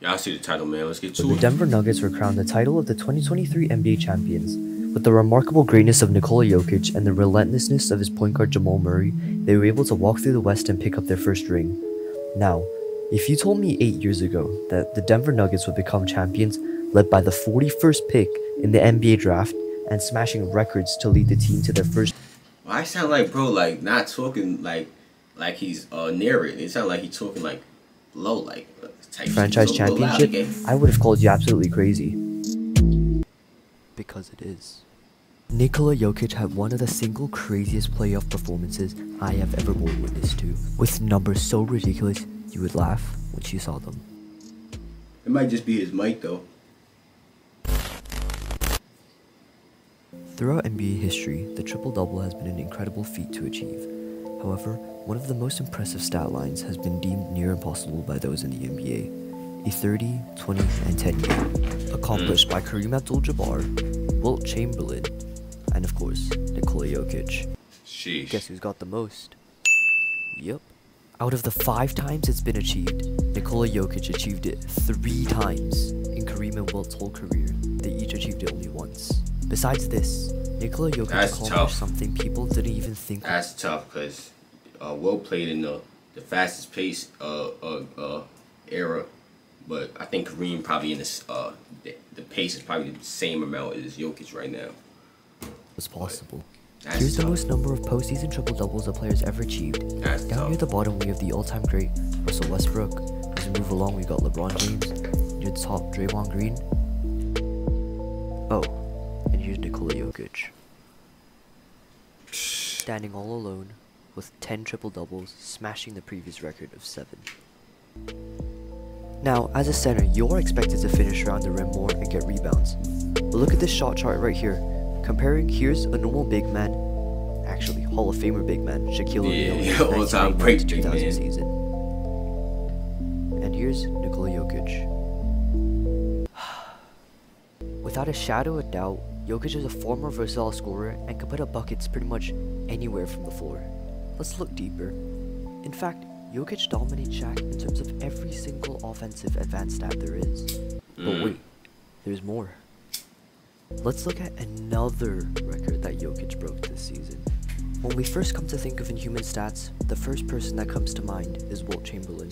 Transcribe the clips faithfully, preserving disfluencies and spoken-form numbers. Yeah, I see the title, man. Let's get to it. The Denver Nuggets were crowned the title of the twenty twenty-three N B A champions. With the remarkable greatness of Nikola Jokic and the relentlessness of his point guard Jamal Murray, they were able to walk through the West and pick up their first ring. Now, if you told me eight years ago that the Denver Nuggets would become champions, led by the forty-first pick in the N B A draft and smashing records to lead the team to their first... Well, I sound like, bro, like, not talking like like he's uh, narrating. It sounds like he's talking, like, low, like, type franchise championship, I would have called you absolutely crazy. Because it is. Nikola Jokic had one of the single craziest playoff performances I have ever borne witness to, with numbers so ridiculous you would laugh when you saw them. It might just be his mic though. Throughout N B A history, the triple-double has been an incredible feat to achieve. However, one of the most impressive stat lines has been deemed near impossible by those in the N B A. A thirty, twenty, and ten game, accomplished by Kareem Abdul-Jabbar, Wilt Chamberlain, and of course, Nikola Jokic. Sheesh. Guess who's got the most? Yep. Out of the five times it's been achieved, Nikola Jokic achieved it three times. In Kareem and Wilt's whole career, they each achieved it only once. Besides this, Nikola Jokic That's accomplished tough. something people didn't even think That's of. tough, because uh, Wilt played in the, the fastest pace uh, uh, uh, era, but I think Kareem probably in this, uh, the, the pace is probably the same amount as Jokic right now. It's possible. That's Here's tough. the most number of postseason triple-doubles a player's ever achieved. That's Down tough. Near the bottom, we have the all-time great Russell Westbrook. As we move along, we got LeBron James. Near the top, Draymond Green. Oh. And here's Nikola Jokic, standing all alone with ten triple-doubles, smashing the previous record of seven. Now, as a center, you're expected to finish around the rim more and get rebounds. But look at this shot chart right here, comparing here's a normal big man, actually Hall of Famer big man, Shaquille O'Neal, yeah, all-time great big man. Season. And here's Nikola Jokic. Without a shadow of doubt, Jokic is a former versatile scorer and can put up buckets pretty much anywhere from the floor. Let's look deeper. In fact, Jokic dominates Shaq in terms of every single offensive advanced stat there is. But wait, there's more. Let's look at another record that Jokic broke this season. When we first come to think of inhuman stats, the first person that comes to mind is Wilt Chamberlain.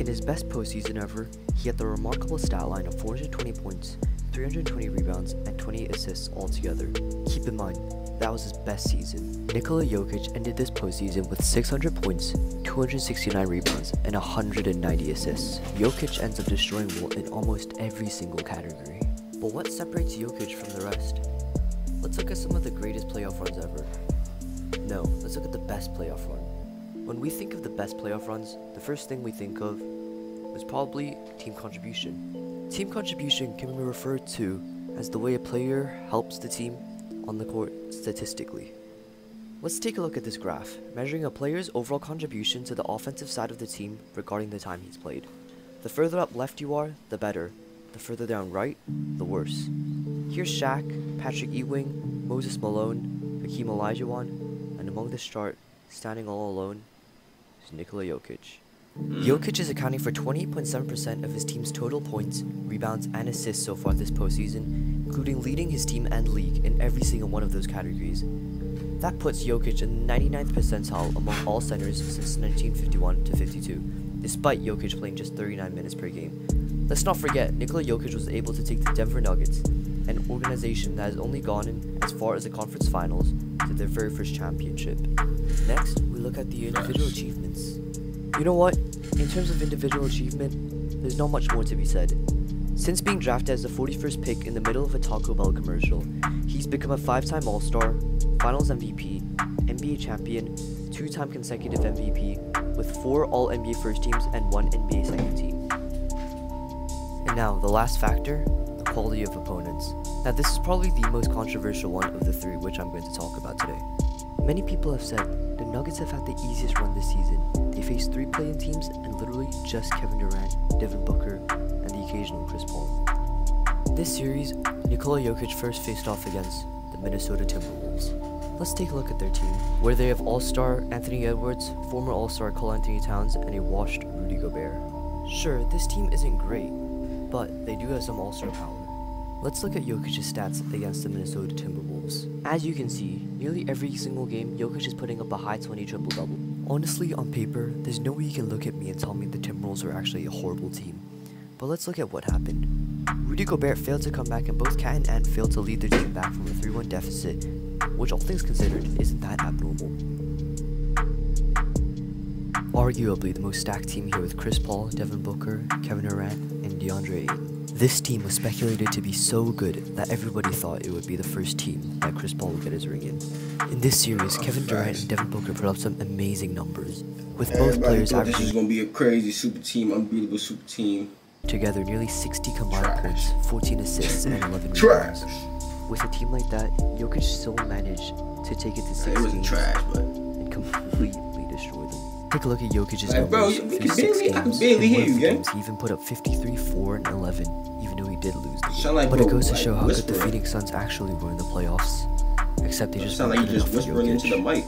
In his best postseason ever, he had the remarkable stat line of four hundred twenty points, three hundred twenty rebounds, and twenty-eight assists altogether. Keep in mind, that was his best season. Nikola Jokic ended this postseason with six hundred points, two hundred sixty-nine rebounds, and one hundred ninety assists. Jokic ends up destroying Wilt in almost every single category. But what separates Jokic from the rest? Let's look at some of the greatest playoff runs ever. No, let's look at the best playoff run. When we think of the best playoff runs, the first thing we think of is probably team contribution. Team contribution can be referred to as the way a player helps the team on the court statistically. Let's take a look at this graph, measuring a player's overall contribution to the offensive side of the team regarding the time he's played. The further up left you are, the better. The further down right, the worse. Here's Shaq, Patrick Ewing, Moses Malone, Hakeem Olajuwon, and among this chart, standing all alone, is Nikola Jokic. Jokic is accounting for twenty point seven percent of his team's total points, rebounds, and assists so far this postseason, including leading his team and league in every single one of those categories. That puts Jokic in the ninety-ninth percentile among all centers since nineteen fifty-one to fifty-two, despite Jokic playing just thirty-nine minutes per game. Let's not forget, Nikola Jokic was able to take the Denver Nuggets, an organization that has only gone in as far as the conference finals, to their very first championship. Next, we look at the individual achievements. You know what? In terms of individual achievement, there's not much more to be said. Since being drafted as the forty-first pick in the middle of a Taco Bell commercial, he's become a five-time All-Star, Finals M V P, N B A champion, two-time consecutive M V P, with four All-N B A first teams and one N B A second team. And now, the last factor, the quality of opponents. Now, this is probably the most controversial one of the three which I'm going to talk about today. Many people have said the Nuggets have had the easiest run this season. They faced three play-in teams and literally just Kevin Durant, Devin Booker, and the occasional Chris Paul. This series, Nikola Jokic first faced off against the Minnesota Timberwolves. Let's take a look at their team, where they have All-Star Anthony Edwards, former All-Star Karl-Anthony Towns, and a washed Rudy Gobert. Sure, this team isn't great, but they do have some all-star power. Let's look at Jokic's stats against the Minnesota Timberwolves. As you can see, nearly every single game, Jokic is putting up a high twenty triple-double. Honestly, on paper, there's no way you can look at me and tell me the Timberwolves are actually a horrible team. But let's look at what happened. Rudy Gobert failed to come back, and both Cat and Ant failed to lead their team back from a three one deficit, which all things considered isn't that abnormal. Arguably the most stacked team here with Chris Paul, Devin Booker, Kevin Durant, and DeAndre Ayton. This team was speculated to be so good that everybody thought it would be the first team that Chris Paul would get his ring in. In this series, Kevin Durant and Devin Booker put up some amazing numbers, with both players averaging. This is going to be a crazy super team, unbeatable super team. Together, nearly sixty combined points, fourteen assists, and eleven rebounds. With a team like that, Jokic still managed to take it to six games and completely destroy them. Take a look at Jokic's like, numbers bro, we can barely, I can barely hear you, games, yeah? He even put up fifty-three, four, and eleven, even though he did lose the game. Like, but bro, it goes to like, show how whisper. good the Phoenix Suns actually were in the playoffs. Except they just sound like you just whispering into the mic.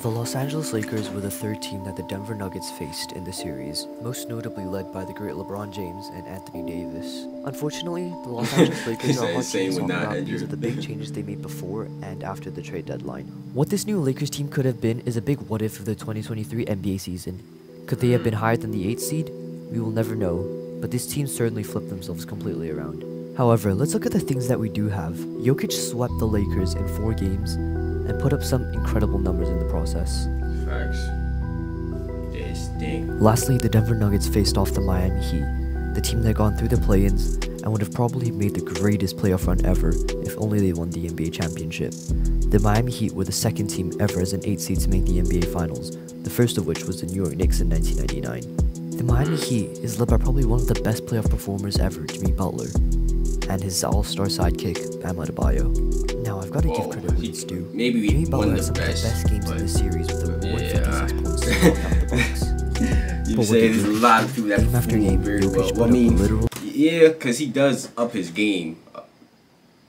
The Los Angeles Lakers were the third team that the Denver Nuggets faced in the series, most notably led by the great LeBron James and Anthony Davis. Unfortunately, the Los Angeles Lakers are much changed on the ground because of the big changes they made before and after the trade deadline. What this new Lakers team could have been is a big what-if of the twenty twenty-three N B A season. Could they have been higher than the eighth seed? We will never know, but this team certainly flipped themselves completely around. However, let's look at the things that we do have. Jokic swept the Lakers in four games, and put up some incredible numbers in the process. Facts. They stink. Lastly, the Denver Nuggets faced off the Miami Heat, the team that gone through the play-ins and would have probably made the greatest playoff run ever if only they won the N B A championship. The Miami Heat were the second team ever as an eight seed to make the N B A Finals, the first of which was the New York Knicks in nineteen ninety-nine. The Miami Heat is led by probably one of the best playoff performers ever, Jimmy Butler, and his all-star sidekick, Bam Adebayo. Now, I've got to Whoa, give credit where it's due. Maybe we Jimmy won the best, the best games in the series with a one fifty-six points the You but say there's a lot of people that game after game, very well. well I mean, yeah, because he does up his game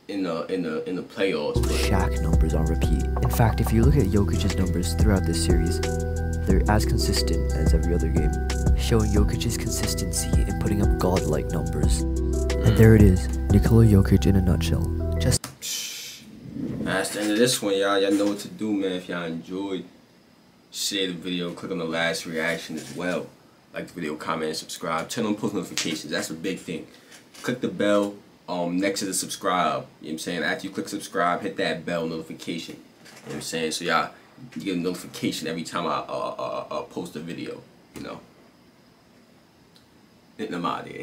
in the in the in the playoffs. But Shaq numbers on repeat. In fact, if you look at Jokic's numbers throughout this series, they're as consistent as every other game, showing Jokic's consistency in putting up godlike numbers. Mm. And there it is, Nikola Jokic in a nutshell. Just. That's the end of this one, y'all. Y'all know what to do, man. If y'all enjoyed, share the video, click on the last reaction as well. Like the video, comment, and subscribe. Turn on post notifications. That's a big thing. Click the bell um, next to the subscribe. You know what I'm saying? After you click subscribe, hit that bell notification. You know what I'm saying? So y'all get a notification every time I uh, uh, uh, post a video, you know. Hitting them out of there.